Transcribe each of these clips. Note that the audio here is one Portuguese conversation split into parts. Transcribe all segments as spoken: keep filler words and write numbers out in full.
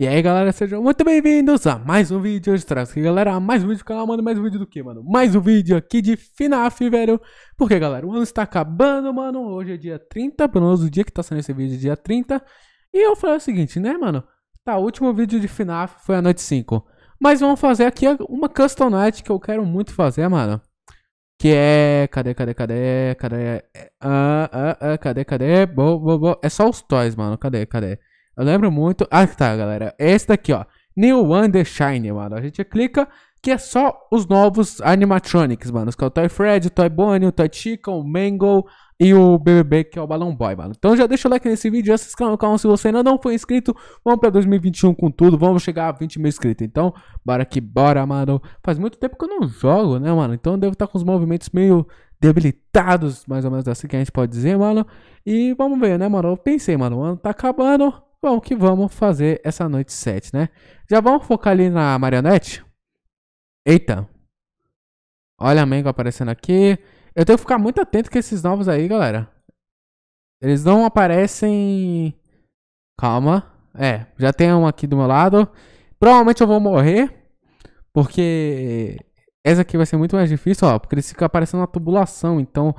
E aí galera, sejam muito bem-vindos a mais um vídeo. Hoje traz aqui galera, mais um vídeo do canal, mano, mais um vídeo do que, mano? Mais um vídeo aqui de FNAF, velho. Porque galera, o ano está acabando, mano. Hoje é dia trinta, pelo menos o dia que tá saindo esse vídeo é dia trinta. E eu falei o seguinte, né mano, tá, o último vídeo de FNAF foi a noite cinco. Mas vamos fazer aqui uma custom night que eu quero muito fazer, mano. Que é... Cadê, cadê, cadê, cadê? Ah, ah, ah, cadê, cadê? Bo, bo, bo. É só os toys, mano, cadê, cadê? Eu lembro muito... Ah, tá, galera. É esse daqui, ó. New Wondershine, mano. A gente clica que é só os novos animatronics, mano. Que é o Toy Freddy, o Toy Bonnie, o Toy Chica, o Mangle e o B B B, que é o Balloon Boy, mano. Então já deixa o like nesse vídeo, já se inscreve no canal se você ainda não foi inscrito. Vamos pra dois mil e vinte e um com tudo. Vamos chegar a vinte mil inscritos. Então, bora que bora, mano. Faz muito tempo que eu não jogo, né, mano? Então eu devo estar com os movimentos meio... debilitados, mais ou menos assim que a gente pode dizer, mano. E vamos ver, né, mano? Eu pensei, mano, o ano tá acabando. Bom, que vamos fazer essa noite sete, né? Já vamos focar ali na marionete? Eita. Olha a Mangle aparecendo aqui. Eu tenho que ficar muito atento com esses novos aí, galera. Eles não aparecem... Calma. É, já tem um aqui do meu lado. Provavelmente eu vou morrer. Porque... essa aqui vai ser muito mais difícil, ó, porque ele fica aparecendo na tubulação, então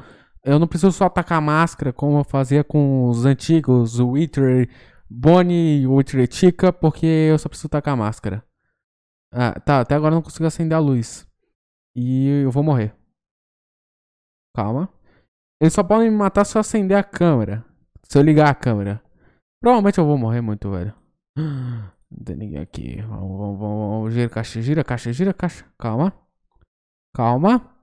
eu não preciso só atacar a máscara, como eu fazia com os antigos, o Wither Bonnie e o Wither Chica, porque eu só preciso atacar a máscara. Ah, tá, até agora eu não consigo acender a luz. E eu vou morrer. Calma. Eles só podem me matar se eu acender a câmera. Se eu ligar a câmera. Provavelmente eu vou morrer muito, velho. Não tem ninguém aqui. Vamos, vamos, vamos. Gira, caixa, gira, caixa, gira, caixa. Calma. Calma.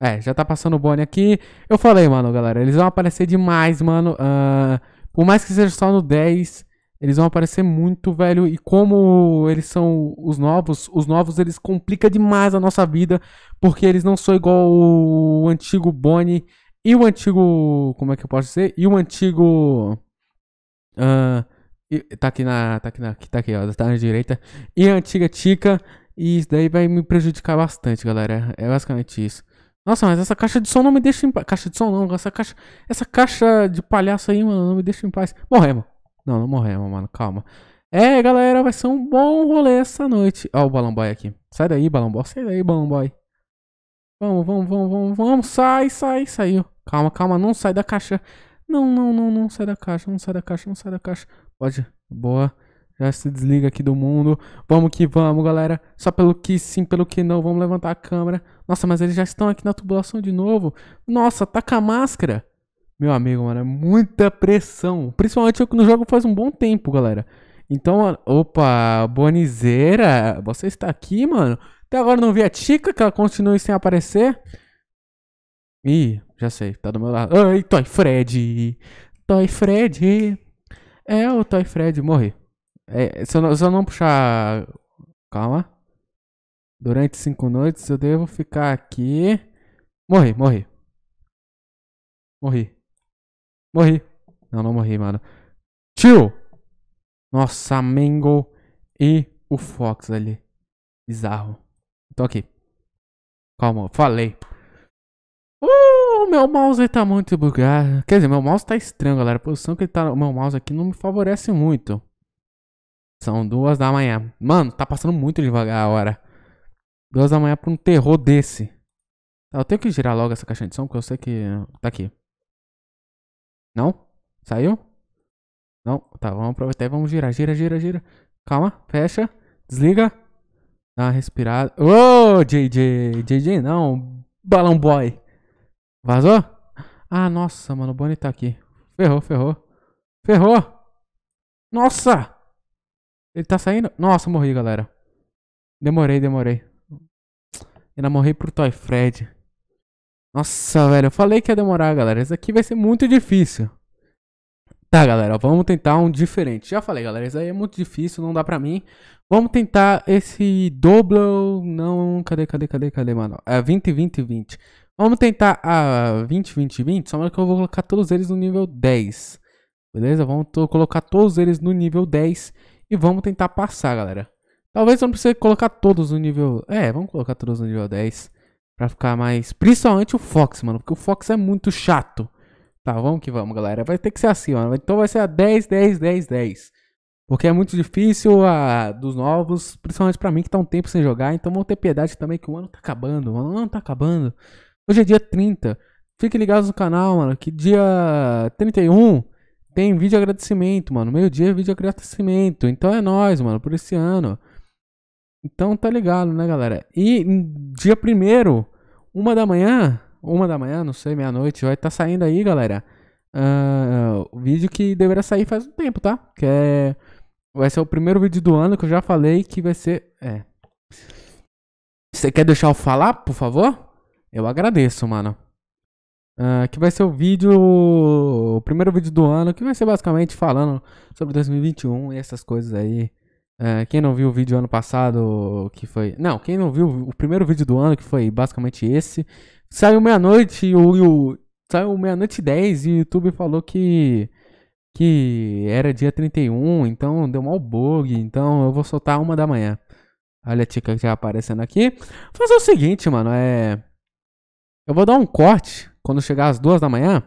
É, já tá passando o Bonnie aqui. Eu falei, mano, galera, eles vão aparecer demais, mano. uh, Por mais que seja só no dez, eles vão aparecer muito, velho. E como eles são os novos, os novos eles complicam demais a nossa vida, porque eles não são igual o antigo Bonnie e o antigo... Como é que eu posso dizer? E o antigo... Uh, e, tá aqui na... Tá aqui, na, tá aqui, ó, tá na direita. E a antiga Chica. E isso daí vai me prejudicar bastante, galera. É basicamente isso. Nossa, mas essa caixa de som não me deixa em paz. Caixa de som não, essa caixa... Essa caixa de palhaço aí, mano, não me deixa em paz. Morremos. Não, não morremos, mano. Calma. É, galera, vai ser um bom rolê essa noite. Ó, o Balloon Boy aqui. Sai daí, Balloon Boy. Sai daí, Balloon Boy. Vamos, vamos, vamos, vamos, vamos. Sai, sai, saiu. Calma, calma. Não sai da caixa. Não, não, não, não sai da caixa. Não sai da caixa, não sai da caixa. Pode. Boa. Já se desliga aqui do mundo. Vamos que vamos, galera. Só pelo que sim, pelo que não. Vamos levantar a câmera. Nossa, mas eles já estão aqui na tubulação de novo. Nossa, taca a máscara. Meu amigo, mano, é muita pressão. Principalmente eu que não jogo faz um bom tempo, galera. Então, mano, opa, Bonizeira, você está aqui, mano. Até agora não vi a Chica, que ela continue sem aparecer. Ih, já sei, tá do meu lado. Ai, Toy Freddy. Toy Freddy. É, o Toy Freddy, morri. É, se, eu não, se eu não puxar... Calma. Durante cinco noites eu devo ficar aqui. Morri, morri. Morri. Morri. Não, não morri, mano. Tio! Nossa, Mangle e o Fox ali. Bizarro. Tô aqui. Calma, falei. Uh, meu mouse tá muito bugado. Quer dizer, meu mouse tá estranho, galera. A posição que ele tá... O meu mouse aqui não me favorece muito. São duas da manhã. Mano, tá passando muito devagar a hora. Duas da manhã pra um terror desse. Eu tenho que girar logo essa caixinha de som, porque eu sei que... Tá aqui. Não? Saiu? Não? Tá, vamos aproveitar e vamos girar. Gira, gira, gira. Calma, fecha. Desliga. Dá uma respirada. Ô, oh, J J. J J não. Balloon Boy. Vazou? Ah, nossa, mano. O Bonnie tá aqui. Ferrou, ferrou. Ferrou. Nossa! Ele tá saindo? Nossa, morri, galera. Demorei, demorei. Ainda morri pro Toy Freddy. Nossa, velho. Eu falei que ia demorar, galera. Esse aqui vai ser muito difícil. Tá, galera. Vamos tentar um diferente. Já falei, galera. Esse aí é muito difícil. Não dá pra mim. Vamos tentar esse dobro... Não. Cadê, cadê, cadê, cadê, mano? É vinte, vinte, vinte. Vamos tentar a vinte, vinte, vinte. Só que eu vou colocar todos eles no nível dez. Beleza? Vamos colocar todos eles no nível dez. E vamos tentar passar, galera. Talvez eu não precise colocar todos no nível... É, vamos colocar todos no nível dez. Pra ficar mais... Principalmente o Fox, mano. Porque o Fox é muito chato. Tá, vamos que vamos, galera. Vai ter que ser assim, mano. Então vai ser a dez, dez, dez, dez. Porque é muito difícil a, dos novos, principalmente pra mim que tá um tempo sem jogar. Então vão ter piedade também que o ano tá acabando, mano. O ano tá acabando. Hoje é dia trinta. Fiquem ligados no canal, mano. Que dia trinta e um tem vídeo de agradecimento, mano. Meio-dia é vídeo de agradecimento. Então é nóis, mano, por esse ano. Então tá ligado, né, galera? E dia primeiro, uma da manhã, uma da manhã, não sei, meia-noite, vai tá saindo aí, galera. Uh, o vídeo que deveria sair faz um tempo, tá? Que é... Vai ser o primeiro vídeo do ano que eu já falei que vai ser... É. Você quer deixar eu falar, por favor? Eu agradeço, mano. Uh, que vai ser o vídeo... O primeiro vídeo do ano que vai ser basicamente falando sobre dois mil e vinte e um e essas coisas aí. Uh, quem não viu o vídeo ano passado que foi... Não, quem não viu o primeiro vídeo do ano que foi basicamente esse. Saiu meia-noite e o... Saiu meia-noite e dez e o YouTube falou que... Que era dia trinta e um, então deu mal bug, então eu vou soltar uma da manhã. Olha a Chica que já aparecendo aqui. Vou fazer o seguinte, mano, é... Eu vou dar um corte quando chegar às duas da manhã,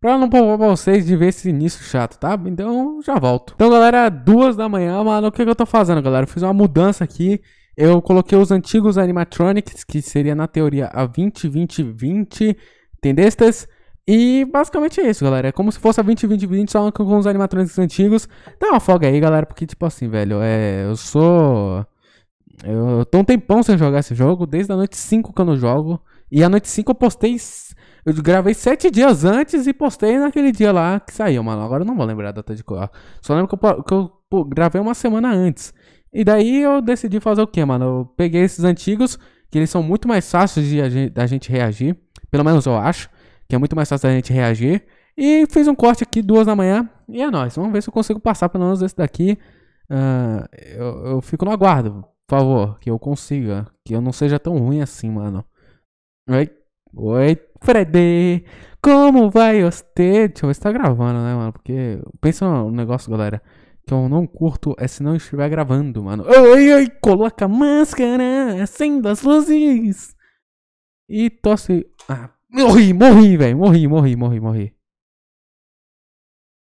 pra não poupar pra vocês de ver esse início chato, tá? Então já volto. Então galera, duas da manhã, mano, o que, que eu tô fazendo, galera? Eu fiz uma mudança aqui, eu coloquei os antigos animatronics, que seria na teoria a vinte, vinte, vinte, tendestas. E basicamente é isso, galera. É como se fosse a vinte, vinte, vinte, só com os animatrônicos antigos. Dá uma folga aí, galera, porque tipo assim, velho, é, eu sou... Eu tô um tempão sem jogar esse jogo, desde a noite cinco que eu não jogo. E a noite cinco eu postei... Eu gravei sete dias antes e postei naquele dia lá que saiu, mano. Agora eu não vou lembrar a data de cor. Só lembro que eu, que eu gravei uma semana antes. E daí eu decidi fazer o que, mano? Eu peguei esses antigos, que eles são muito mais fáceis de, da gente reagir. Pelo menos eu acho. Que é muito mais fácil da gente reagir. E fiz um corte aqui, duas da manhã. E é nóis. Vamos ver se eu consigo passar pelo menos esse daqui. Uh, eu, eu fico no aguardo. Por favor, que eu consiga. Que eu não seja tão ruim assim, mano. Oi. Oi, Freddy. Como vai você? Deixa eu ver se tá gravando, né, mano? Porque pensa um negócio, galera. Que eu não curto é se não estiver gravando, mano. Oi, oi. Coloca a máscara. Acenda as luzes. E tosse... Ah. Morri, morri, velho. Morri, morri, morri, morri.